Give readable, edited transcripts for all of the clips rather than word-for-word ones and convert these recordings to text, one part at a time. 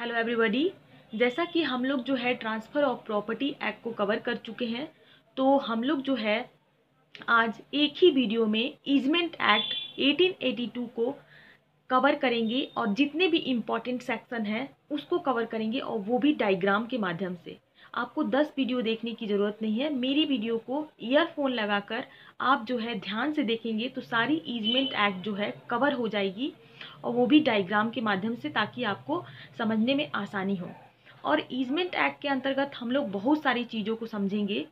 Hello everybody, जैसा कि हम लोग जो है ट्रांसफ़र ऑफ प्रॉपर्टी एक्ट को कवर कर चुके हैं, तो हम लोग जो है आज एक ही वीडियो में ईजमेंट एक्ट 1882 को कवर करेंगे और जितने भी इम्पॉर्टेंट सेक्शन हैं उसको कवर करेंगे, और वो भी डायग्राम के माध्यम से। आपको 10 वीडियो देखने की ज़रूरत नहीं है। मेरी वीडियो को ईयरफोन लगाकर आप जो है ध्यान से देखेंगे तो सारी ईजमेंट एक्ट जो है कवर हो जाएगी, और वो भी डायग्राम के माध्यम से, ताकि आपको समझने में आसानी हो। और ईजमेंट एक्ट के अंतर्गत हम लोग बहुत सारी चीज़ों को समझेंगे,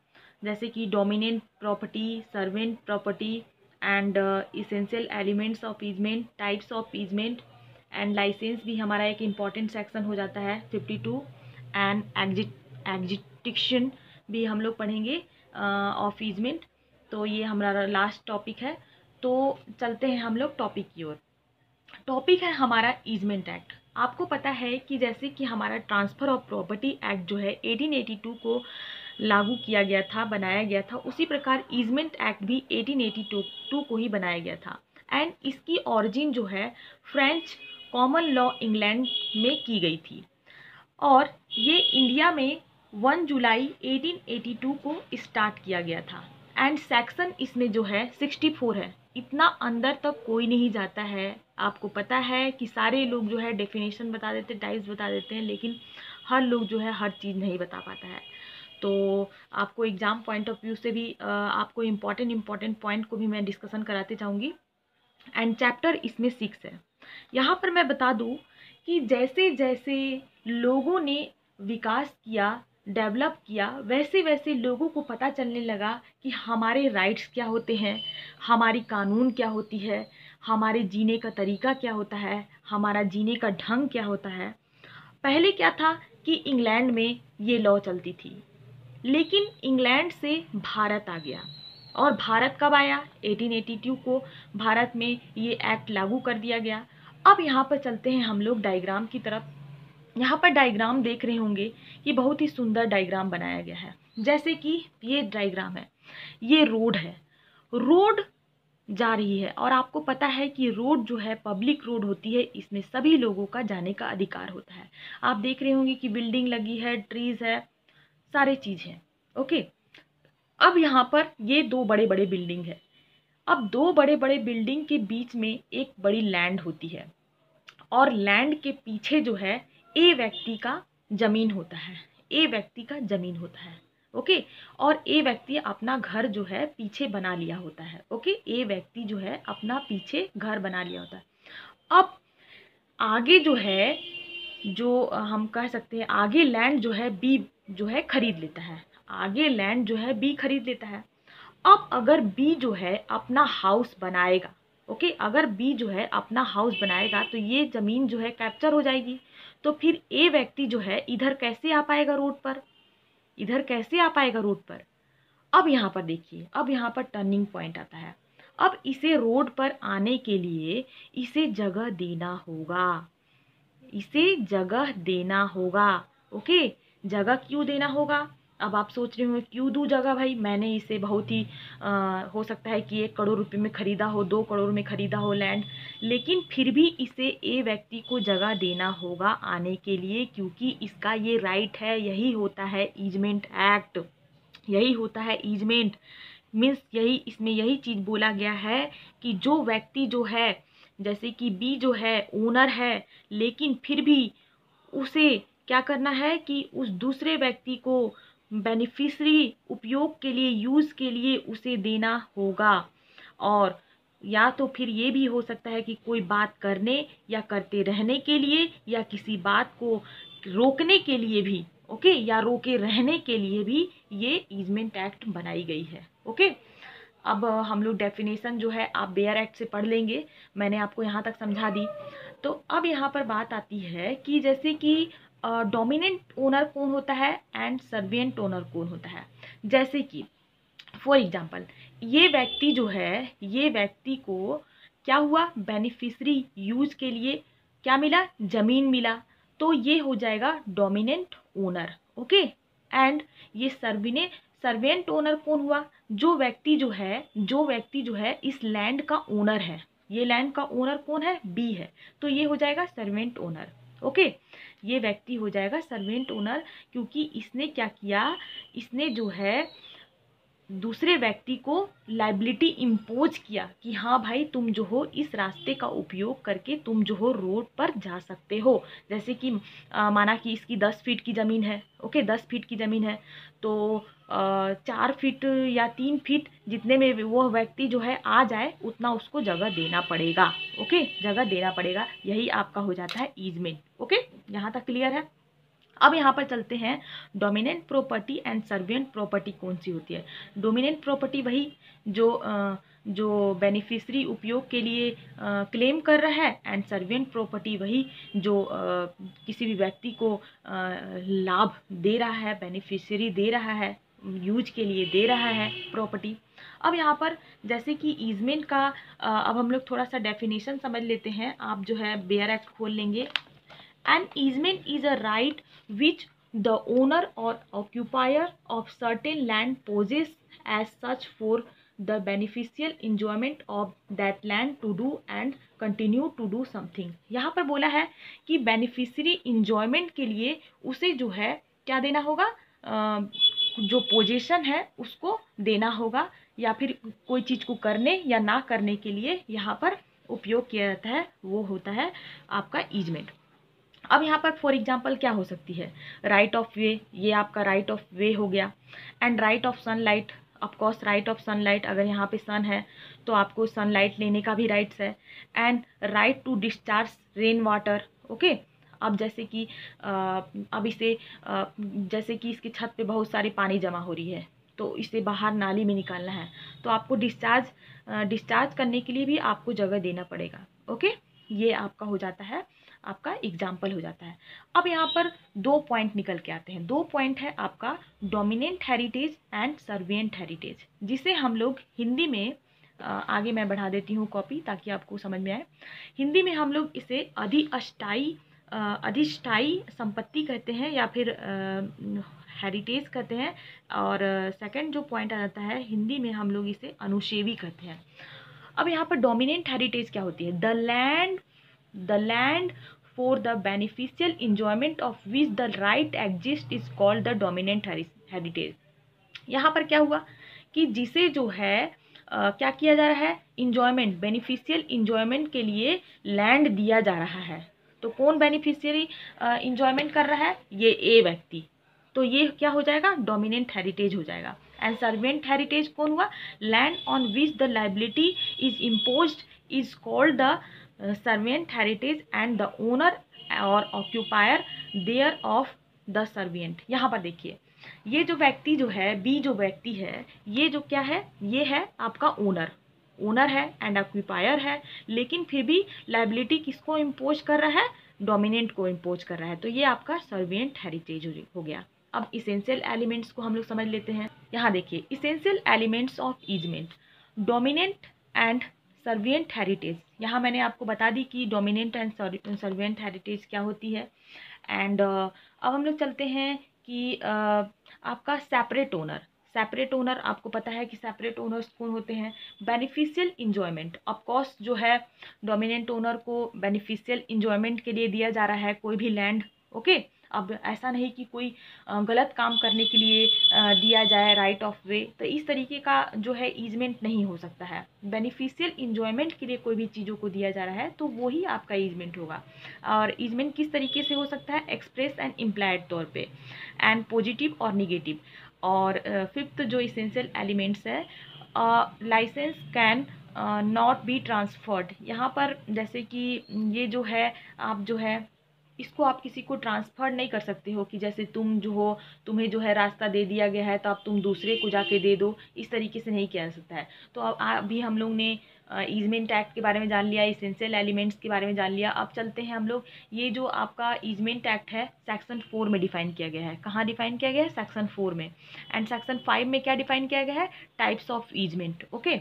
जैसे कि dominant property, servant property and essential elements of easement, types of easement and licence भी हमारा एक इम्पॉर्टेंट सेक्शन हो जाता है 52, एंड एग्जिक्यूशन भी हम लोग पढ़ेंगे ऑफ ईजमेंट। तो ये हमारा लास्ट टॉपिक है। तो चलते हैं हम लोग टॉपिक की ओर। टॉपिक है हमारा ईजमेंट एक्ट। आपको पता है कि जैसे कि हमारा ट्रांसफ़र ऑफ प्रॉपर्टी एक्ट जो है 1882 को लागू किया गया था, बनाया गया था, उसी प्रकार ईजमेंट एक्ट भी 1882 को ही बनाया गया था। एंड इसकी ऑरिजिन जो है फ्रेंच कॉमन लॉ इंग्लैंड में की गई थी, और ये इंडिया में 1 जुलाई 1882 को स्टार्ट किया गया था। एंड सेक्शन इसमें जो है 64 है। इतना अंदर तक कोई नहीं जाता है। आपको पता है कि सारे लोग जो है डेफिनेशन बता देते हैं, टाइप्स बता देते हैं, लेकिन हर लोग जो है हर चीज़ नहीं बता पाता है। तो आपको एग्ज़ाम पॉइंट ऑफ व्यू से भी आपको इम्पॉर्टेंट पॉइंट को भी मैं डिस्कशन कराते जाऊँगी। एंड चैप्टर इसमें 6 है। यहाँ पर मैं बता दूँ कि जैसे जैसे लोगों ने विकास किया, डेवलप किया, वैसे वैसे लोगों को पता चलने लगा कि हमारे राइट्स क्या होते हैं, हमारी कानून क्या होती है, हमारे जीने का तरीका क्या होता है, हमारा जीने का ढंग क्या होता है। पहले क्या था कि इंग्लैंड में ये लॉ चलती थी, लेकिन इंग्लैंड से भारत आ गया, और भारत कब आया? 1882 को भारत में ये एक्ट लागू कर दिया गया। अब यहाँ पर चलते हैं हम लोग डायग्राम की तरफ। यहाँ पर डायग्राम देख रहे होंगे कि बहुत ही सुंदर डायग्राम बनाया गया है। जैसे कि ये डायग्राम है, ये रोड है, रोड जा रही है, और आपको पता है कि रोड जो है पब्लिक रोड होती है, इसमें सभी लोगों का जाने का अधिकार होता है। आप देख रहे होंगे कि बिल्डिंग लगी है, ट्रीज है, सारे चीज़ है। ओके, अब यहाँ पर ये दो बड़े बड़े बिल्डिंग है। अब दो बड़े बड़े बिल्डिंग के बीच में एक बड़ी लैंड होती है, और लैंड के पीछे जो है ए व्यक्ति का ज़मीन होता है, ए व्यक्ति का ज़मीन होता है। ओके, और ए व्यक्ति अपना घर जो है पीछे बना लिया होता है। ओके, ए व्यक्ति जो है अपना पीछे घर बना लिया होता है। अब आगे जो है, जो हम कह सकते हैं, आगे लैंड जो है बी जो है खरीद लेता है, आगे लैंड जो है बी खरीद लेता है। अब अगर बी जो है अपना हाउस बनाएगा, ओके, अगर बी जो है अपना हाउस बनाएगा, तो ये ज़मीन जो है कैप्चर हो जाएगी। तो फिर ए व्यक्ति जो है इधर कैसे आ पाएगा रोड पर, इधर कैसे आ पाएगा रोड पर। अब यहाँ पर देखिए, अब यहाँ पर टर्निंग पॉइंट आता है। अब इसे रोड पर आने के लिए इसे जगह देना होगा, इसे जगह देना होगा। ओके, जगह क्यों देना होगा? अब आप सोच रहे होंगे क्यों दूँ जगह भाई, मैंने इसे बहुत ही हो सकता है कि 1 करोड़ रुपए में ख़रीदा हो, 2 करोड़ में ख़रीदा हो लैंड, लेकिन फिर भी इसे ए व्यक्ति को जगह देना होगा आने के लिए, क्योंकि इसका ये राइट है। यही होता है ईजमेंट एक्ट, यही होता है ईजमेंट मीन्स, यही इसमें यही चीज़ बोला गया है कि जो व्यक्ति जो है, जैसे कि बी जो है ओनर है, लेकिन फिर भी उसे क्या करना है कि उस दूसरे व्यक्ति को बेनिफिशरी उपयोग के लिए, यूज़ के लिए उसे देना होगा। और या तो फिर ये भी हो सकता है कि कोई बात करने या करते रहने के लिए, या किसी बात को रोकने के लिए भी, ओके, या रोके रहने के लिए भी ये ईजमेंट एक्ट बनाई गई है। ओके, अब हम लोग डेफिनेशन जो है आप बेयर एक्ट से पढ़ लेंगे, मैंने आपको यहाँ तक समझा दी। तो अब यहाँ पर बात आती है कि जैसे कि डोमिनेंट ओनर कौन होता है एंड सर्वेंट ओनर कौन होता है। जैसे कि फॉर एग्जांपल, ये व्यक्ति जो है, ये व्यक्ति को क्या हुआ, बेनिफिशरी यूज के लिए क्या मिला, ज़मीन मिला, तो ये हो जाएगा डोमिनेंट ओनर। ओके, एंड ये सर्वेंट ओनर कौन हुआ, जो व्यक्ति जो है, जो व्यक्ति जो है इस लैंड का ओनर है, ये लैंड का ओनर कौन है, बी है, तो ये हो जाएगा सर्वेंट ओनर। ओके, ये व्यक्ति हो जाएगा सर्वेंट ओनर, क्योंकि इसने क्या किया, इसने जो है दूसरे व्यक्ति को लाइबिलिटी इम्पोज किया कि हाँ भाई तुम जो हो इस रास्ते का उपयोग करके तुम जो हो रोड पर जा सकते हो। जैसे कि माना कि इसकी 10 फीट की ज़मीन है, ओके 10 फीट की ज़मीन है, तो 4 फीट या 3 फीट जितने में वो व्यक्ति जो है आ जाए उतना उसको जगह देना पड़ेगा, ओके जगह देना पड़ेगा। यही आपका हो जाता है ईजमेंट। ओके यहाँ तक क्लियर है। अब यहाँ पर चलते हैं dominant property and servant property कौन सी होती है। डोमिनेंट प्रॉपर्टी वही जो बेनिफिशरी उपयोग के लिए क्लेम कर रहा है, एंड सर्वेंट प्रॉपर्टी वही जो किसी भी व्यक्ति को लाभ दे रहा है, बेनिफिशरी दे रहा है, यूज के लिए दे रहा है प्रॉपर्टी। अब यहाँ पर जैसे कि ईजमेंट का अब हम लोग थोड़ा सा डेफिनेशन समझ लेते हैं। आप जो है बेयर एक्ट खोल लेंगे। An easement is a right which the owner or occupier of certain land possesses as such for the beneficial enjoyment of that land to do and continue to do something। यहाँ पर बोला है कि beneficiary enjoyment के लिए उसे जो है क्या देना होगा, जो पोजेशन है उसको देना होगा, या फिर कोई चीज़ को करने या ना करने के लिए यहाँ पर उपयोग किया जाता है, वो होता है आपका ईजमेंट। अब यहाँ पर फॉर एग्जाम्पल क्या हो सकती है, राइट ऑफ वे, ये आपका राइट ऑफ वे हो गया, and right of sunlight, of course right of sunlight, अगर यहाँ पे सन है तो आपको सनलाइट लेने का भी राइट्स है, and right to discharge rain water. Okay अब जैसे कि जैसे कि इसकी छत पे बहुत सारी पानी जमा हो रही है तो इसे बाहर नाली में निकालना है, तो आपको डिस्चार्ज करने के लिए भी आपको जगह देना पड़ेगा। ओके ये आपका हो जाता है, आपका एग्जाम्पल हो जाता है। अब यहाँ पर 2 पॉइंट निकल के आते हैं। 2 पॉइंट है आपका dominant heritage and servant heritage, जिसे हम लोग हिंदी में आगे मैं बढ़ा देती हूँ कॉपी ताकि आपको समझ में आए। हिंदी में हम लोग इसे अधिष्ठायी संपत्ति कहते हैं या फिर हेरिटेज कहते हैं, और सेकेंड जो पॉइंट आ जाता है हिंदी में हम लोग इसे अनुशेवी कहते हैं। अब यहाँ पर डोमिनेंट हेरिटेज क्या होती है, The land for the beneficial enjoyment of which the right exists is called the dominant heritage। यहाँ पर क्या हुआ कि जिसे जो है क्या किया जा रहा है, enjoyment, beneficial enjoyment के लिए land दिया जा रहा है, तो कौन beneficiary enjoyment कर रहा है, ये A व्यक्ति, तो ये क्या हो जाएगा dominant heritage हो जाएगा। एंड सर्वेंट हेरिटेज कौन हुआ, land on which the liability is imposed is called the servant heritage and the owner or occupier thereof the servant. यहाँ पर देखिए ये जो व्यक्ति जो है, बी जो व्यक्ति है, ये जो क्या है, ये है आपका ओनर है एंड ऑक्यूपायर है, लेकिन फिर भी लाइबिलिटी किसको इम्पोज कर रहा है, डोमिनेंट को इम्पोज कर रहा है, तो ये आपका सर्वेंट हेरिटेज हो गया। अब इसेंशियल एलिमेंट्स को हम लोग समझ लेते हैं। यहाँ देखिए essential elements of easement, dominant and servant heritage. यहाँ मैंने आपको बता दी कि डोमिनेंट एंड सर्वेंट हेरिटेज क्या होती है। एंड अब हम लोग चलते हैं कि आपका सेपरेट ओनर, आपको पता है कि सेपरेट ओनर्स कौन होते हैं, बेनिफिशियल इंजॉयमेंट, ऑफकोर्स जो है डोमिनेंट ओनर को बेनिफिशियल इंजॉयमेंट के लिए दिया जा रहा है कोई भी लैंड। ओके अब ऐसा नहीं कि कोई गलत काम करने के लिए दिया जाए राइट ऑफ वे, तो इस तरीके का जो है ईजमेंट नहीं हो सकता है। बेनिफिशियल इंजॉयमेंट के लिए कोई भी चीज़ों को दिया जा रहा है तो वो ही आपका ईजमेंट होगा। और ईजमेंट किस तरीके से हो सकता है, एक्सप्रेस एंड इम्प्लाइड तौर पे, एंड पॉजिटिव और निगेटिव। और फिफ्थ जो इसेंशियल एलिमेंट्स है, licence can not be transferred. यहाँ पर जैसे कि ये जो है आप जो है इसको आप किसी को ट्रांसफ़र नहीं कर सकते हो कि जैसे तुम जो हो, तुम्हें जो है रास्ता दे दिया गया है तो अब तुम दूसरे को जाके दे दो, इस तरीके से नहीं किया जा सकता है। तो अब अभी हम लोग ने ईजमेंट एक्ट के बारे में जान लिया, इसेंशियल एलिमेंट्स के बारे में जान लिया। अब चलते हैं हम लोग, ये जो आपका ईजमेंट एक्ट है सेक्शन 4 में डिफाइन किया गया है। कहाँ डिफाइन किया गया है, सेक्शन 4 में। एंड सेक्शन 5 में क्या डिफाइन किया गया है, टाइप्स ऑफ ईजमेंट। ओके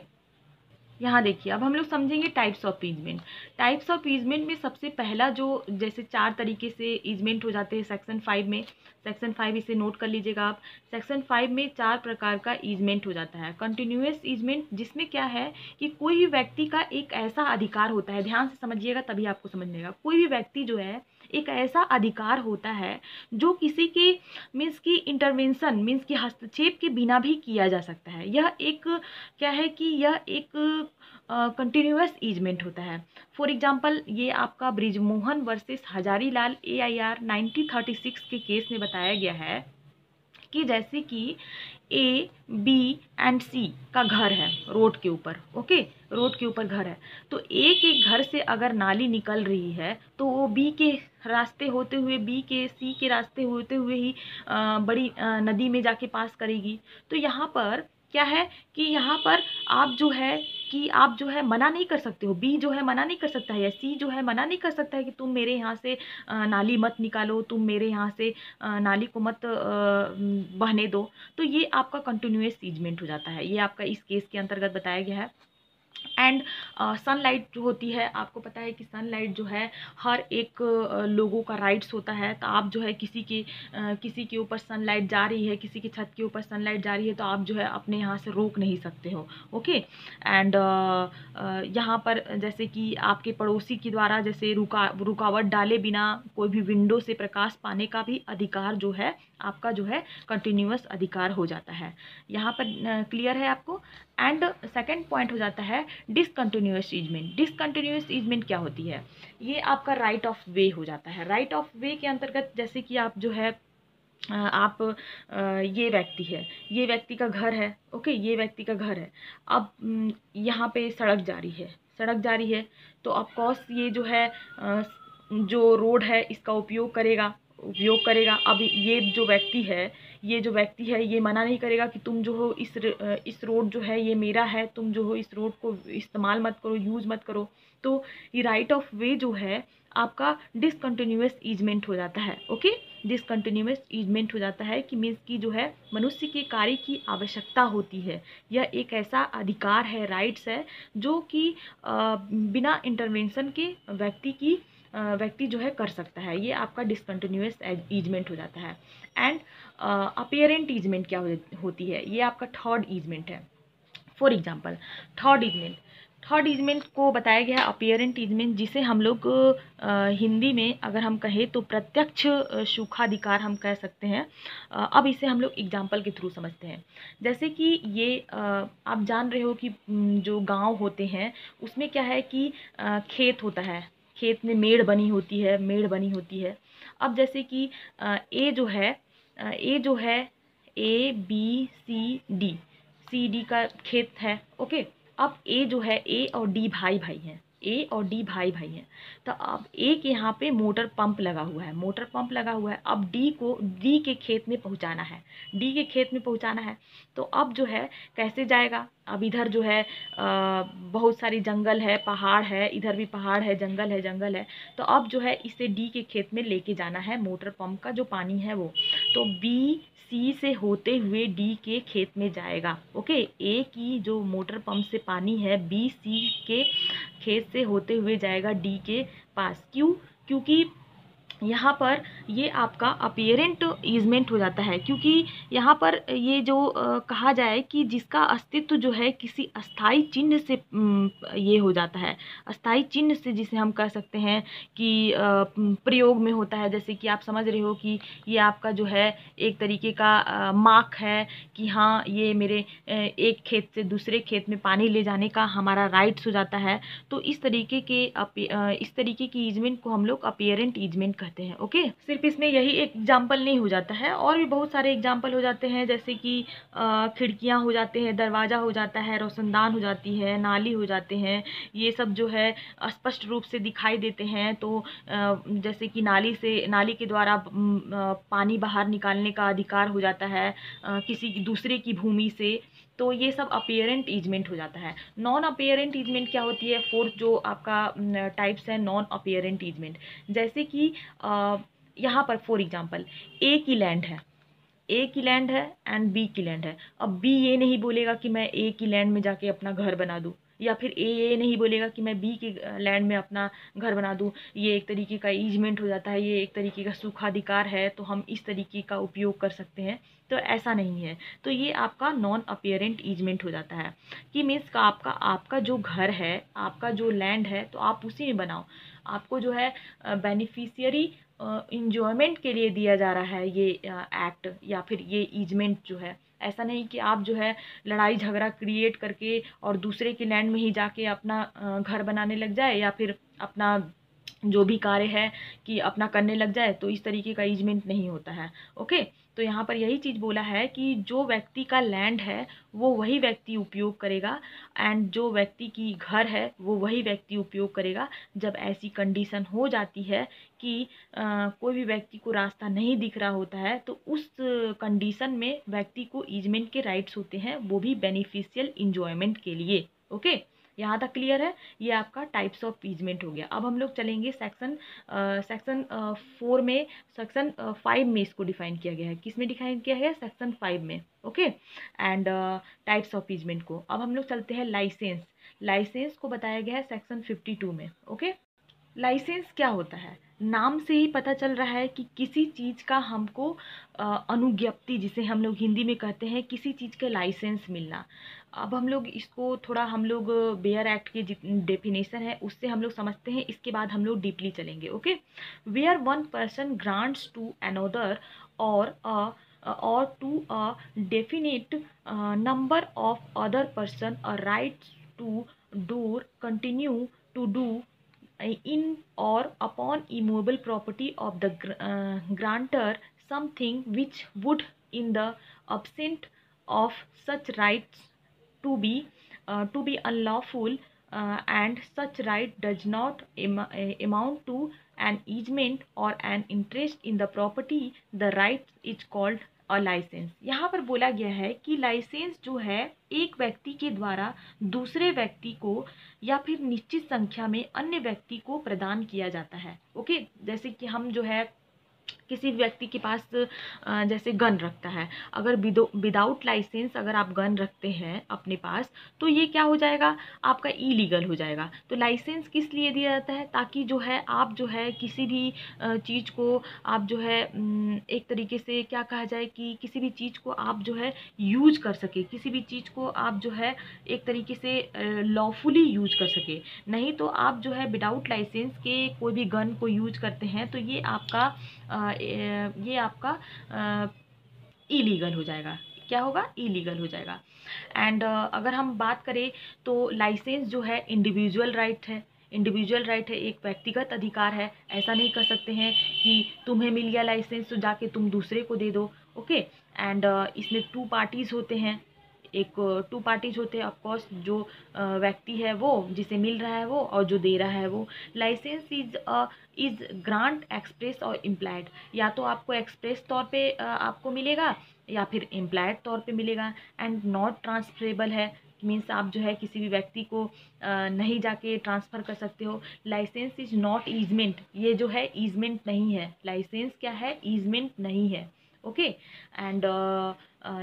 यहाँ देखिए अब हम लोग समझेंगे types of easement. Types of easement में सबसे पहला जो जैसे 4 तरीके से ईजमेंट हो जाते हैं सेक्शन 5 में, सेक्शन 5 इसे नोट कर लीजिएगा आप। सेक्शन 5 में 4 प्रकार का ईजमेंट हो जाता है। कंटिन्यूअस ईजमेंट, जिसमें क्या है कि कोई भी व्यक्ति का एक ऐसा अधिकार होता है, ध्यान से समझिएगा तभी आपको समझ में आएगा, कोई भी व्यक्ति जो है एक ऐसा अधिकार होता है जो किसी के मीन्स की इंटरवेंशन मीन्स की हस्तक्षेप के बिना भी किया जा सकता है। यह एक क्या है कि यह एक कंटिन्यूअस ईजमेंट होता है। फॉर एग्जांपल ये आपका बृजमोहन वर्सेस हजारीलाल AIR 1936 के केस में बताया गया है कि जैसे कि A, B और C का घर है रोड के ऊपर, ओके रोड के ऊपर घर है। तो A के घर से अगर नाली निकल रही है तो वो B के रास्ते होते हुए C के रास्ते होते हुए ही बड़ी नदी में जाके पास करेगी। तो यहाँ पर क्या है कि यहाँ पर आप जो है मना नहीं कर सकते हो, B जो है मना नहीं कर सकता है या C जो है मना नहीं कर सकता है कि तुम मेरे यहाँ से नाली मत निकालो, तुम मेरे यहाँ से नाली को मत बहने दो। तो ये आपका कंटिन्यूअस सीजमेंट हो जाता है, ये आपका इस केस के अंतर्गत बताया गया है। एंड सनलाइट जो होती है, आपको पता है कि सनलाइट जो है हर एक लोगों का राइट्स होता है। तो आप जो है किसी के ऊपर सनलाइट जा रही है, किसी की छत के ऊपर सनलाइट जा रही है तो आप जो है अपने यहाँ से रोक नहीं सकते हो, ओके। एंड यहाँ पर जैसे कि आपके पड़ोसी के द्वारा जैसे रुकावट डाले बिना कोई भी विंडो से प्रकाश पाने का भी अधिकार जो है आपका जो है कंटिन्यूअस अधिकार हो जाता है। यहाँ पर क्लियर है आपको। एंड सेकेंड पॉइंट हो जाता है डिसकंटिन्यूअस ईजमेंट। डिसकंटिन्यूअस ईजमेंट क्या होती है? ये आपका राइट ऑफ वे हो जाता है। राइट ऑफ वे के अंतर्गत जैसे कि आप जो है ये व्यक्ति है, ये व्यक्ति का घर है, ओके ये व्यक्ति का घर है। अब यहाँ पे सड़क जारी है, सड़क जारी है तो ऑफकोर्स ये जो है जो रोड है इसका उपयोग करेगा। अब ये जो व्यक्ति है ये मना नहीं करेगा कि तुम जो हो इस रोड जो है ये मेरा है, तुम जो हो इस रोड को इस्तेमाल मत करो, यूज़ मत करो। तो ये राइट ऑफ वे जो है आपका डिसकंटिन्यूअस ईजमेंट हो जाता है, ओके। डिसकंटिन्यूअस ईजमेंट हो जाता है कि मीन्स की जो है मनुष्य के कार्य की आवश्यकता होती है। यह एक ऐसा अधिकार है, राइट्स है, जो कि बिना इंटरवेंशन के व्यक्ति जो है कर सकता है। ये आपका डिसकंटिन्यूअस ईजमेंट हो जाता है। एंड अपीयरेंट ईजमेंट क्या होती है? ये आपका थर्ड ईजमेंट है। फॉर एग्जांपल थर्ड ईजमेंट को बताया गया है अपीयरेंट ईजमेंट, जिसे हम लोग हिंदी में अगर हम कहें तो प्रत्यक्ष सूखाधिकार हम कह सकते हैं। अब इसे हम लोग एग्जाम्पल के थ्रू समझते हैं। जैसे कि ये आप जान रहे हो कि जो गाँव होते हैं उसमें क्या है कि खेत होता है, खेत में मेड़ बनी होती है। अब जैसे कि ए जो है A, B, C, D का खेत है, ओके। अब ए जो है ए और डी भाई भाई हैं। तो अब ए के यहाँ पे मोटर पंप लगा हुआ है। अब डी के खेत में पहुँचाना है, तो अब जो है कैसे जाएगा? अब इधर जो है बहुत सारी जंगल है, पहाड़ है, इधर भी पहाड़ है, जंगल है। तो अब जो है इसे डी के खेत में लेके जाना है, मोटर पंप का जो पानी है वो। तो B, C से होते हुए D के खेत में जाएगा, ओके। A की जो मोटर पंप से पानी है B, C के खेत से होते हुए जाएगा D के पास। क्योंकि यहाँ पर ये आपका अपीयरेंट ईजमेंट हो जाता है। क्योंकि यहाँ पर ये जो कहा जाए कि जिसका अस्तित्व जो है किसी अस्थाई चिन्ह से ये हो जाता है, अस्थाई चिन्ह से, जिसे हम कह सकते हैं कि प्रयोग में होता है। जैसे कि आप समझ रहे हो कि ये आपका जो है एक तरीके का मार्क है कि हाँ ये मेरे एक खेत से दूसरे खेत में पानी ले जाने का हमारा राइट्स हो जाता है। तो इस तरीके की ईजमेंट को हम लोग अपीयरेंट ईजमेंट हैं, ओके। सिर्फ इसमें यही एक एग्जाम्पल नहीं हो जाता है, और भी बहुत सारे एग्जाम्पल हो जाते हैं। जैसे कि खिड़कियां हो जाते हैं, दरवाज़ा हो जाता है, रोशनदान हो जाती है, नाली हो जाते हैं। ये सब जो है स्पष्ट रूप से दिखाई देते हैं। तो जैसे कि नाली के द्वारा पानी बाहर निकालने का अधिकार हो जाता है किसी दूसरे की भूमि से। तो ये सब अपीयरेंट ईजमेंट हो जाता है। नॉन अपीयरेंट ईजमेंट क्या होती है? फोर्थ जो आपका टाइप्स है नॉन अपीयरेंट ईजमेंट। जैसे कि यहाँ पर फॉर एग्जांपल ए की लैंड है एंड बी की लैंड है। अब बी ये नहीं बोलेगा कि मैं ए की लैंड में जाके अपना घर बना दूँ, या फिर ए ये नहीं बोलेगा कि मैं बी की लैंड में अपना घर बना दूँ। ये एक तरीके का ईजमेंट हो जाता है, ये एक तरीके का सूखाधिकार है, तो हम इस तरीके का उपयोग कर सकते हैं। तो ऐसा नहीं है। तो ये आपका नॉन अपीयरेंट ईजमेंट हो जाता है कि मीन्स का आपका जो घर है, आपका जो लैंड है, तो आप उसी में बनाओ। आपको जो है बेनिफिशियरी इंजॉयमेंट के लिए दिया जा रहा है ये एक्ट या फिर ये ईजमेंट जो है। ऐसा नहीं कि आप जो है लड़ाई झगड़ा क्रिएट करके और दूसरे की लैंड में ही जाके अपना घर बनाने लग जाए या फिर अपना जो भी कार्य है कि अपना करने लग जाए, तो इस तरीके का ईजमेंट नहीं होता है। ओके, तो यहाँ पर यही चीज़ बोला है कि जो व्यक्ति का लैंड है वो वही व्यक्ति उपयोग करेगा एंड जो व्यक्ति की घर है वो वही व्यक्ति उपयोग करेगा। जब ऐसी कंडीशन हो जाती है कि कोई भी व्यक्ति को रास्ता नहीं दिख रहा होता है, तो उस कंडीशन में व्यक्ति को ईजमेंट के राइट्स होते हैं, वो भी बेनिफिशियल इंजॉयमेंट के लिए। ओके, यहाँ तक क्लियर है। ये आपका टाइप्स ऑफ ईजमेंट हो गया। अब हम लोग चलेंगे सेक्शन 4 में, सेक्शन 5 में इसको डिफाइन किया गया है। किस में डिफाइन किया गया है? सेक्शन 5 में। Okay, and types of easement को। अब हम लोग चलते हैं लाइसेंस। लाइसेंस को बताया गया है सेक्शन 52 में। ओके, लाइसेंस क्या होता है? नाम से ही पता चल रहा है कि किसी चीज़ का हमको अनुज्ञप्ति, जिसे हम लोग हिंदी में कहते हैं, किसी चीज़ के लाइसेंस मिलना। अब हम लोग इसको थोड़ा, हम लोग वेयर एक्ट की डेफिनेशन है उससे हम लोग समझते हैं, इसके बाद हम लोग डीपली चलेंगे। Okay, where one person grants to another or to a definite number of other person a right to do continue to do in or upon immovable property of the grantor something which would in the absence of such rights to be unlawful and such right does not amount to an easement or an interest in the property, the right is called a license। यहाँ पर बोला गया है कि licence जो है एक व्यक्ति के द्वारा दूसरे व्यक्ति को या फिर निश्चित संख्या में अन्य व्यक्ति को प्रदान किया जाता है। ओके, जैसे कि हम जो है किसी व्यक्ति के पास जैसे गन रखता है, अगर विदाउट लाइसेंस अगर आप गन रखते हैं अपने पास, तो ये क्या हो जाएगा? आपका इलीगल हो जाएगा। तो लाइसेंस किस लिए दिया जाता है? ताकि जो है आप जो है किसी भी चीज़ को आप जो है एक तरीके से क्या कहा जाए कि किसी भी चीज़ को आप जो है यूज कर सके, किसी भी चीज़ को आप जो है एक तरीके से लॉफुली यूज कर सके। नहीं तो आप जो है विदाउट लाइसेंस के कोई भी गन को यूज करते हैं तो ये आपका इलीगल हो जाएगा। क्या होगा? इलीगल हो जाएगा। एंड अगर हम बात करें तो लाइसेंस जो है इंडिविजुअल राइट है। इंडिविजुअल राइट है, एक व्यक्तिगत अधिकार है। ऐसा नहीं कर सकते हैं कि तुम्हें मिल गया लाइसेंस तो जाके तुम दूसरे को दे दो। ओके, एंड इसमें टू पार्टीज़ होते हैं, ऑफकोर्स जो व्यक्ति है वो जिसे मिल रहा है वो, और जो दे रहा है वो। Licence is grant express or implied. या तो आपको एक्सप्रेस तौर पे आपको मिलेगा या फिर इम्प्लाइड तौर पे मिलेगा। एंड नॉट ट्रांसफरेबल है, मीन्स आप जो है किसी भी व्यक्ति को नहीं जाके ट्रांसफ़र कर सकते हो। लाइसेंस इज़ नॉट ईजमेंट, ये जो है ईजमेंट नहीं है। लाइसेंस क्या है? ईजमेंट नहीं है। ओके, एंड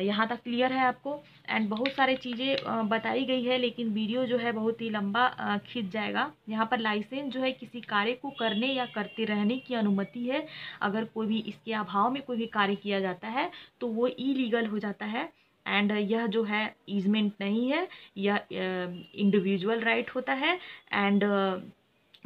यहाँ तक क्लियर है आपको। एंड बहुत सारे चीज़ें बताई गई है, लेकिन वीडियो जो है बहुत ही लंबा खिंच जाएगा। यहाँ पर लाइसेंस जो है किसी कार्य को करने या करते रहने की अनुमति है। अगर कोई भी इसके अभाव में कोई भी कार्य किया जाता है तो वो इलीगल हो जाता है। एंड यह जो है ईजमेंट नहीं है, यह इंडिविजुअल राइट होता है। एंड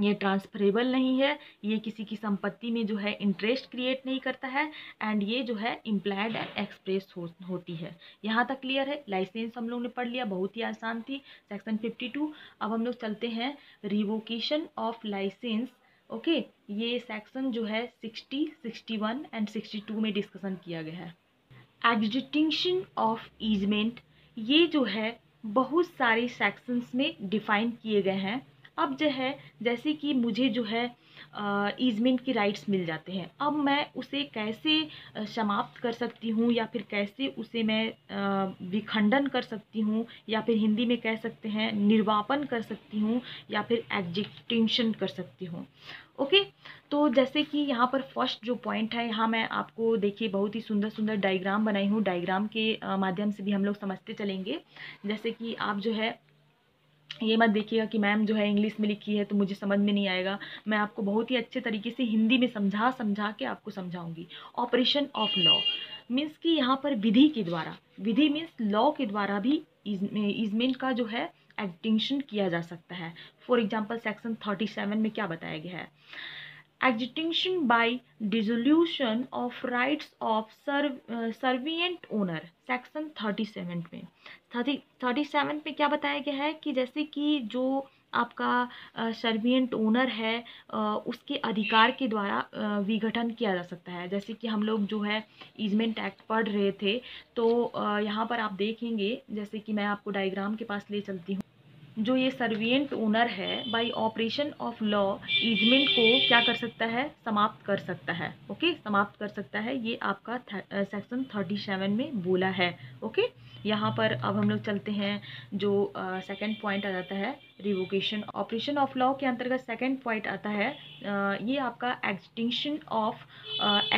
ये ट्रांसफरेबल नहीं है, ये किसी की संपत्ति में जो है इंटरेस्ट क्रिएट नहीं करता है। एंड ये जो है इम्प्लाइड एंड एक्सप्रेस होती है। यहाँ तक क्लियर है। लाइसेंस हम लोग ने पढ़ लिया, बहुत ही आसान थी, सेक्शन 52। अब हम लोग चलते हैं रिवोकेशन ऑफ लाइसेंस। ओके, ये सेक्शन जो है 60, 61 एंड 62 में डिस्कशन किया गया है। एग्जिटिंगशन ऑफ ईजमेंट, ये जो है बहुत सारे सेक्शंस में डिफाइन किए गए हैं। अब जो है जैसे कि मुझे जो है ईजमेंट के राइट्स मिल जाते हैं, अब मैं उसे कैसे समाप्त कर सकती हूँ या फिर कैसे उसे मैं विखंडन कर सकती हूँ, या फिर हिंदी में कह सकते हैं निर्वापन कर सकती हूँ या फिर एग्जिटिंगशन कर सकती हूँ। ओके, तो जैसे कि यहाँ पर फर्स्ट जो पॉइंट है, यहाँ मैं आपको देखिए बहुत ही सुंदर सुंदर डायग्राम बनाई हूँ। डायग्राम के माध्यम से भी हम लोग समझते चलेंगे। जैसे कि आप जो है ये मत देखिएगा कि मैम जो है इंग्लिश में लिखी है तो मुझे समझ में नहीं आएगा। मैं आपको बहुत ही अच्छे तरीके से हिंदी में समझा के आपको समझाऊंगी। ऑपरेशन ऑफ लॉ मीन्स कि यहाँ पर विधि के द्वारा, विधि मीन्स लॉ के द्वारा भी ईजमेंट का जो है एग्जिटिंगशन किया जा सकता है। फॉर एग्जांपल सेक्शन 37 में क्या बताया गया है, extinction by dissolution of rights of servient owner. Section 37 में 37 पे क्या बताया गया है कि जैसे कि जो आपका सर्विएंट ओनर है उसके अधिकार के द्वारा विघटन किया जा सकता है। जैसे कि हम लोग जो है ईजमेंट एक्ट पढ़ रहे थे तो यहाँ पर आप देखेंगे, जैसे कि मैं आपको डायग्राम के पास ले चलती हूँ, जो ये सर्विएंट ओनर है by operation of law easement को क्या कर सकता है, समाप्त कर सकता है। ओके, समाप्त कर सकता है, ये आपका सेक्शन 37 में बोला है। ओके, यहाँ पर अब हम लोग चलते हैं, जो सेकंड पॉइंट आ जाता है रिवोकेशन। ऑपरेशन ऑफ लॉ के अंतर्गत सेकंड पॉइंट आता है, ये आपका extinction of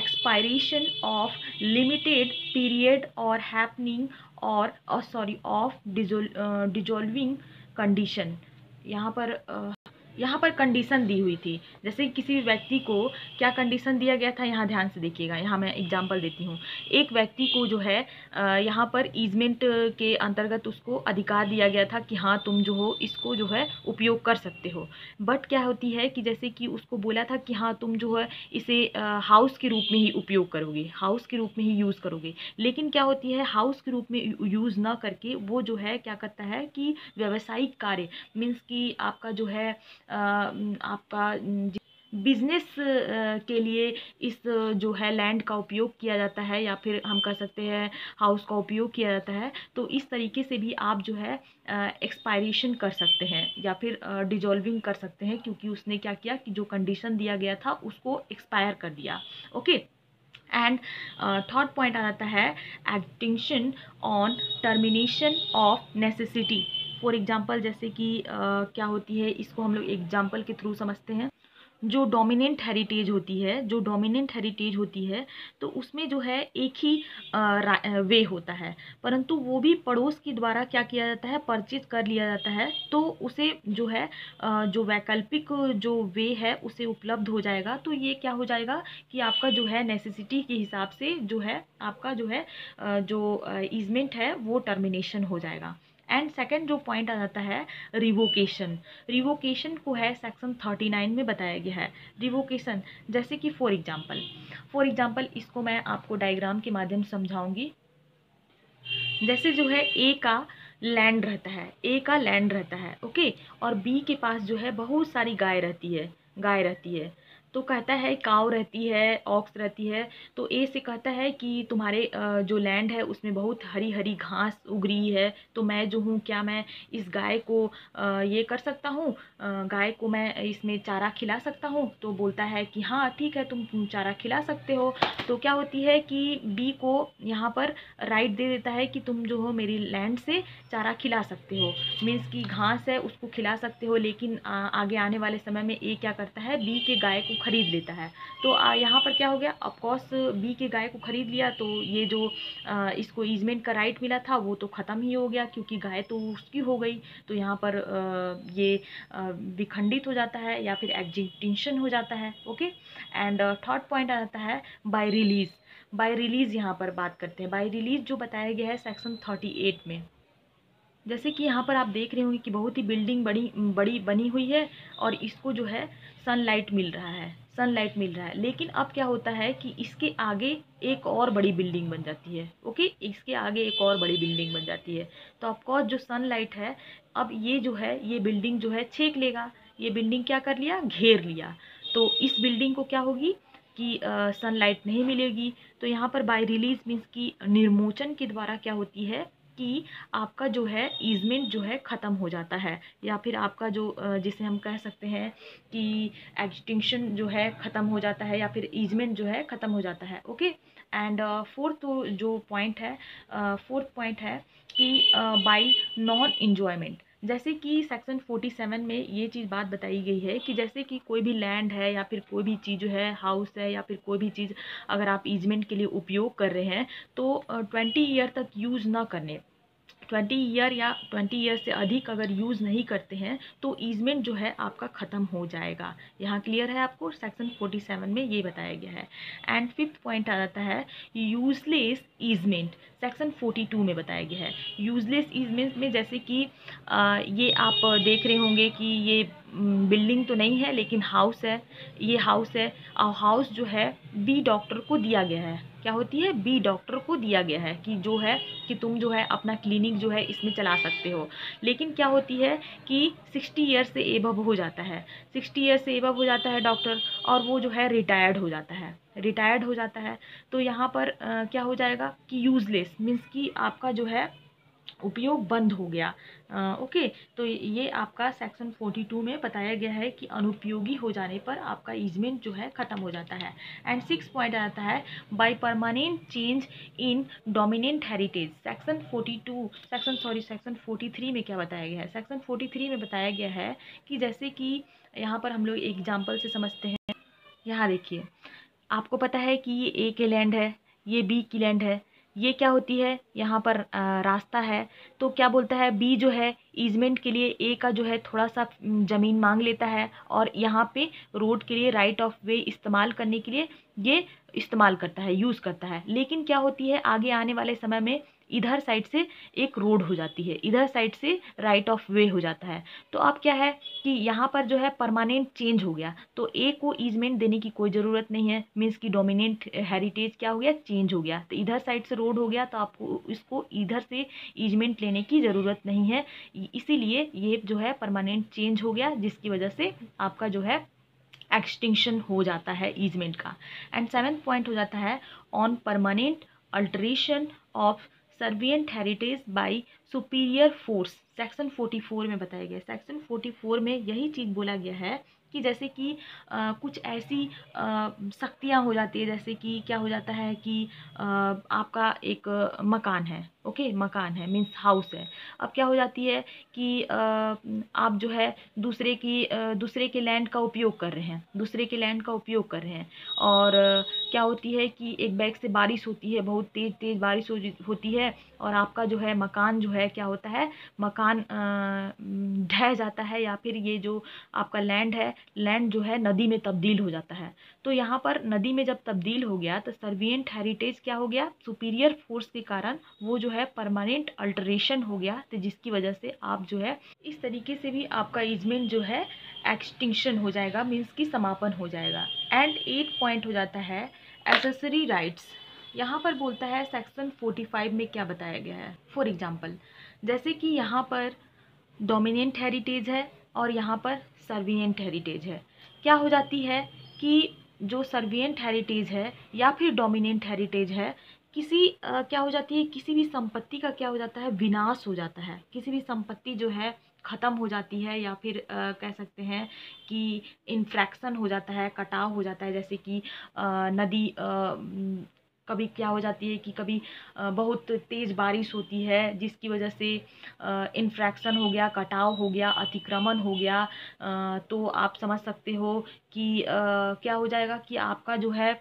expiration of limited period or happening or of dissolving condition. यहाँ पर कंडीशन दी हुई थी, जैसे किसी भी व्यक्ति को क्या कंडीशन दिया गया था, यहाँ ध्यान से देखिएगा, यहाँ मैं एग्जांपल देती हूँ। एक व्यक्ति को जो है यहाँ पर ईजमेंट के अंतर्गत उसको अधिकार दिया गया था कि हाँ तुम जो हो इसको जो है उपयोग कर सकते हो, बट क्या होती है कि जैसे कि उसको बोला था कि हाँ तुम जो है इसे हाउस के रूप में ही उपयोग करोगे, हाउस के रूप में ही यूज़ करोगे, लेकिन क्या होती है हाउस के रूप में यूज़ ना करके वो जो है क्या करता है कि व्यावसायिक कार्य, मीन्स कि आपका जो है आपका बिजनेस के लिए इस जो है लैंड का उपयोग किया जाता है, या फिर हम कह सकते हैं हाउस का उपयोग किया जाता है, तो इस तरीके से भी आप जो है एक्सपायरेशन कर सकते हैं या फिर डिजॉल्विंग कर सकते हैं, क्योंकि उसने क्या किया कि जो कंडीशन दिया गया था उसको एक्सपायर कर दिया। ओके, एंड थर्ड पॉइंट आ जाता है extinction on termination of necessity. For example जैसे कि क्या होती है, इसको हम लोग एग्जाम्पल के थ्रू समझते हैं। जो डोमिनेंट हेरिटेज होती है, जो डोमिनेंट हेरिटेज होती है तो उसमें जो है एक ही वे होता है, परंतु वो भी पड़ोस के द्वारा क्या किया जाता है, परचेज कर लिया जाता है, तो उसे जो है जो वैकल्पिक जो वे है उसे उपलब्ध हो जाएगा। तो ये क्या हो जाएगा कि आपका जो है नेसेसिटी के हिसाब से जो है आपका जो है जो ईजमेंट है वो टर्मिनेशन हो जाएगा। एंड सेकेंड जो पॉइंट आ जाता है रिवोकेशन। रिवोकेशन को है सेक्शन 39 में बताया गया है। रिवोकेशन जैसे कि फॉर एग्जांपल इसको मैं आपको डायग्राम के माध्यम से समझाऊंगी। जैसे जो है ए का लैंड रहता है ओके, और बी के पास जो है बहुत सारी गाय रहती है, तो कहता है काऊ रहती है, ऑक्स रहती है, तो ए से कहता है कि तुम्हारे जो लैंड है उसमें बहुत हरी हरी घास उग रही है, तो मैं जो हूँ क्या मैं इस गाय को ये कर सकता हूँ, गाय को मैं इसमें चारा खिला सकता हूँ, तो बोलता है कि हाँ ठीक है तुम चारा खिला सकते हो। तो क्या होती है कि बी को यहाँ पर राइट दे देता है कि तुम जो हो मेरी लैंड से चारा खिला सकते हो, मीन्स की घास है उसको खिला सकते हो, लेकिन आगे आने वाले समय में ए क्या करता है, बी के गाय को खरीद लेता है। तो यहाँ पर क्या हो गया, ऑफ कोर्स बी के गाय को खरीद लिया, तो ये जो इसको ईजमेंट का राइट मिला था वो तो ख़त्म ही हो गया, क्योंकि गाय तो उसकी हो गई। तो यहाँ पर ये विखंडित हो जाता है या फिर एक्जिटिंगशन हो जाता है। ओके, एंड थर्ड पॉइंट आ जाता है बाय रिलीज। यहाँ पर बात करते हैं बाय रिलीज जो बताया गया है सेक्शन 38 में। जैसे कि यहाँ पर आप देख रहे होंगे कि बहुत ही बिल्डिंग बड़ी बनी हुई है और इसको जो है सनलाइट मिल रहा है, लेकिन अब क्या होता है कि इसके आगे एक और बड़ी बिल्डिंग बन जाती है। ओके, इसके आगे एक और बड़ी बिल्डिंग बन जाती है, तो ऑफकोर्स जो सनलाइट है अब ये जो है ये बिल्डिंग जो है छेक लेगा, ये बिल्डिंग क्या कर लिया, घेर लिया, तो इस बिल्डिंग को क्या होगी कि सनलाइट नहीं मिलेगी। तो यहाँ पर बाय रिलीज मीन्स की निर्मोचन के द्वारा क्या होती है कि आपका जो है ईजमेंट जो है ख़त्म हो जाता है, या फिर आपका जो जिसे हम कह सकते हैं कि एक्सटिंक्शन जो है ख़त्म हो जाता है, या फिर ईजमेंट जो है ख़त्म हो जाता है। ओके, एंड फोर्थ पॉइंट है कि बाय नॉन एंजॉयमेंट। जैसे कि सेक्शन 47 में ये चीज़ बात बताई गई है कि जैसे कि कोई भी लैंड है या फिर कोई भी चीज़ जो है हाउस है या फिर कोई भी चीज़ अगर आप ईजमेंट के लिए उपयोग कर रहे हैं तो 20 ईयर तक यूज़ ना करने 20 ईयर या 20 ईयर से अधिक अगर यूज़ नहीं करते हैं तो ईजमेंट जो है आपका ख़त्म हो जाएगा। यहाँ क्लियर है आपको, सेक्शन 47 में ये बताया गया है। एंड फिफ्थ पॉइंट आ जाता है यूजलेस ईजमेंट, सेक्शन 42 में बताया गया है। यूजलेस ईजमेंट में जैसे कि ये आप देख रहे होंगे कि ये बिल्डिंग तो नहीं है लेकिन हाउस है, ये हाउस है और हाउस जो है बी डॉक्टर को दिया गया है। क्या होती है? बी डॉक्टर को दिया गया है कि जो है कि तुम जो है अपना क्लिनिक जो है इसमें चला सकते हो। लेकिन क्या होती है कि 60 ईयर से एबव हो जाता है, 60 ईयर से एबव हो जाता है डॉक्टर और वो जो है रिटायर्ड हो जाता है, रिटायर्ड हो जाता है। तो यहाँ पर क्या हो जाएगा कि यूज़लेस मीन्स कि आपका जो है उपयोग बंद हो गया। ओके, तो ये आपका सेक्शन 42 में बताया गया है कि अनुपयोगी हो जाने पर आपका ईजमेंट जो है ख़त्म हो जाता है। एंड 6 पॉइंट आता है by permanent change in dominant heritage. Section 43 में क्या बताया गया है? सेक्शन 43 में बताया गया है कि जैसे कि यहाँ पर हम लोग एग्जाम्पल से समझते हैं। यहाँ देखिए, आपको पता है कि ये ए की लैंड है, ये बी की लैंड है, ये क्या होती है, यहाँ पर रास्ता है। तो क्या बोलता है, बी जो है ईजमेंट के लिए ए का जो है थोड़ा सा ज़मीन मांग लेता है और यहाँ पे रोड के लिए राइट ऑफ वे इस्तेमाल करने के लिए ये इस्तेमाल करता है, यूज़ करता है। लेकिन क्या होती है, आगे आने वाले समय में इधर साइड से एक रोड हो जाती है, इधर साइड से राइट ऑफ वे हो जाता है। तो अब क्या है कि यहाँ पर जो है परमानेंट चेंज हो गया, तो ए को ईजमेंट देने की कोई ज़रूरत नहीं है। मीन्स की डोमिनेंट हेरिटेज क्या हो गया, चेंज हो गया। तो इधर साइड से रोड हो गया तो आपको इसको इधर से ईजमेंट लेने की ज़रूरत नहीं है, इसीलिए ये जो है परमानेंट चेंज हो गया, जिसकी वजह से आपका जो है एक्सटिंक्शन हो जाता है ईजमेंट का। एंड 7 पॉइंट हो जाता है on permanent alteration of servient heritage by superior force. Section 44 में बताया गया है। सेक्शन 44 में यही चीज़ बोला गया है कि जैसे कि कुछ ऐसी शक्तियाँ हो जाती है, जैसे कि क्या हो जाता है कि आपका एक मकान है, ओके मकान है मीन्स हाउस है। अब क्या हो जाती है कि आप जो है दूसरे के लैंड का उपयोग कर रहे हैं, दूसरे के लैंड का उपयोग कर रहे हैं और क्या होती है कि एक बैग से बारिश होती है, बहुत तेज़ बारिश होती है और आपका जो है मकान जो है क्या होता है, मकान ढह जाता है या फिर ये जो आपका लैंड है, लैंड जो है नदी में तब्दील हो जाता है। तो यहाँ पर नदी में जब तब्दील हो गया तो सर्विएंट हेरिटेज क्या हो गया, सुपीरियर फोर्स के कारण वो जो है परमानेंट अल्टरेशन हो गया, तो जिसकी वजह से आप जो है इस तरीके से भी आपका ईजमेंट जो है एक्सटिंक्शन हो जाएगा, मीन्स की समापन हो जाएगा। एंड 8 पॉइंट हो जाता है एक्सेसरी राइट्स। यहाँ पर बोलता है सेक्शन 45 में क्या बताया गया है। फॉर एग्जांपल जैसे कि यहाँ पर डोमिनेंट हेरिटेज है और यहाँ पर सर्विएंट हेरिटेज है। क्या हो जाती है कि जो सर्विएंट हेरिटेज है या फिर डोमिनेंट हेरिटेज है क्या हो जाती है, किसी भी संपत्ति का क्या हो जाता है, विनाश हो जाता है। किसी भी संपत्ति जो है ख़त्म हो जाती है या फिर कह सकते हैं कि इन्फ्रैक्शन हो जाता है, कटाव हो जाता है। जैसे कि नदी कभी क्या हो जाती है कि कभी बहुत तेज़ बारिश होती है, जिसकी वजह से इन्फ्रैक्शन हो गया, कटाव हो गया, अतिक्रमण हो गया। तो आप समझ सकते हो कि क्या हो जाएगा कि आपका जो है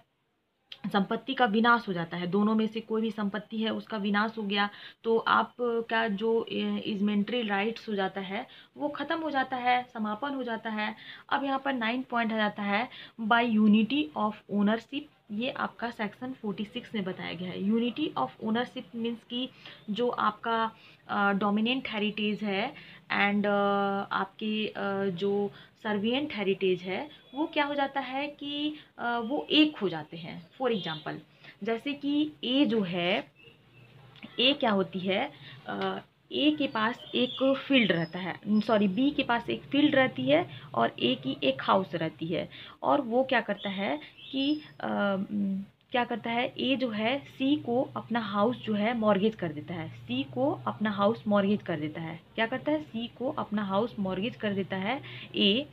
संपत्ति का विनाश हो जाता है। दोनों में से कोई भी संपत्ति है उसका विनाश हो गया तो आपका जो इजमेंट्री राइट्स हो जाता है वो ख़त्म हो जाता है, समापन हो जाता है। अब यहाँ पर 9 पॉइंट आ जाता है बाय यूनिटी ऑफ ओनरशिप। ये आपका सेक्शन 46 में बताया गया है। यूनिटी ऑफ ओनरशिप मीन्स कि जो आपका डोमिनेंट हेरिटेज है एंड आपके जो सर्विएंट हेरिटेज है वो क्या हो जाता है कि वो एक हो जाते हैं। फॉर एग्जांपल जैसे कि ए जो है, ए क्या होती है, ए के पास एक फील्ड रहता है, सॉरी बी के पास एक फील्ड रहती है और ए की एक हाउस रहती है और वो क्या करता है कि क्या करता है, ए जो है सी को अपना हाउस जो है मॉर्गेज कर देता है, सी को अपना हाउस मॉर्गेज कर देता है। क्या करता है, सी को अपना हाउस मॉर्गेज कर देता है ए।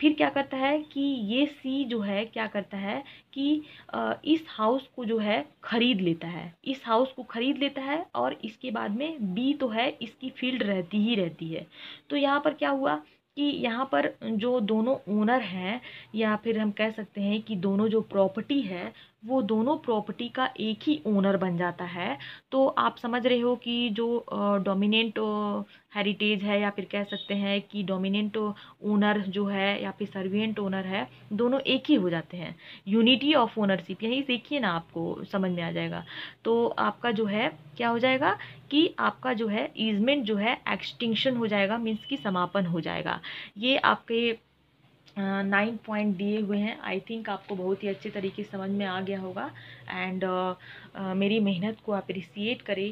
फिर क्या करता है कि ये सी जो है क्या करता है कि इस हाउस को जो है ख़रीद लेता है, इस हाउस को ख़रीद लेता है और इसके बाद में बी तो है इसकी फील्ड रहती है। तो यहाँ पर क्या हुआ कि यहाँ पर जो दोनों ओनर हैं या फिर हम कह सकते हैं कि दोनों जो प्रॉपर्टी है वो दोनों प्रॉपर्टी का एक ही ओनर बन जाता है। तो आप समझ रहे हो कि जो डोमिनेंट हेरिटेज है या फिर कह सकते हैं कि डोमिनेंट ओनर जो है या फिर सर्विएंट ओनर है, दोनों एक ही हो जाते हैं। यूनिटी ऑफ ओनरशिप, यही सीखिए ना, आपको समझ में आ जाएगा। तो आपका जो है क्या हो जाएगा कि आपका जो है ईजमेंट जो है एक्सटिंक्शन हो जाएगा, मीन्स कि समापन हो जाएगा। ये आपके 9 पॉइंट दिए हुए हैं। आई थिंक आपको बहुत ही अच्छे तरीके से समझ में आ गया होगा। एंड मेरी मेहनत को अप्रिसिएट करें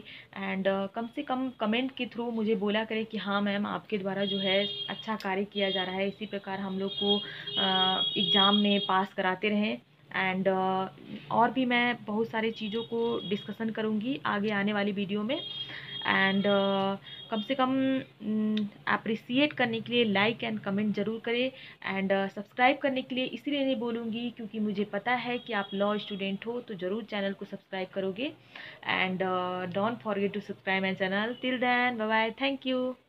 एंड कम से कम कमेंट के थ्रू मुझे बोला करें कि हाँ मैम, आपके द्वारा जो है अच्छा कार्य किया जा रहा है। इसी प्रकार हम लोग को एग्ज़ाम में पास कराते रहें। एंड और भी मैं बहुत सारे चीज़ों को डिस्कशन करूँगी आगे आने वाली वीडियो में। एंड कम से कम अप्रिसिएट करने के लिए लाइक एंड कमेंट ज़रूर करें। एंड सब्सक्राइब करने के लिए इसलिए नहीं बोलूँगी क्योंकि मुझे पता है कि आप लॉ स्टूडेंट हो, तो ज़रूर चैनल को सब्सक्राइब करोगे। And don't forget to subscribe my channel. Till then, bye bye, thank you.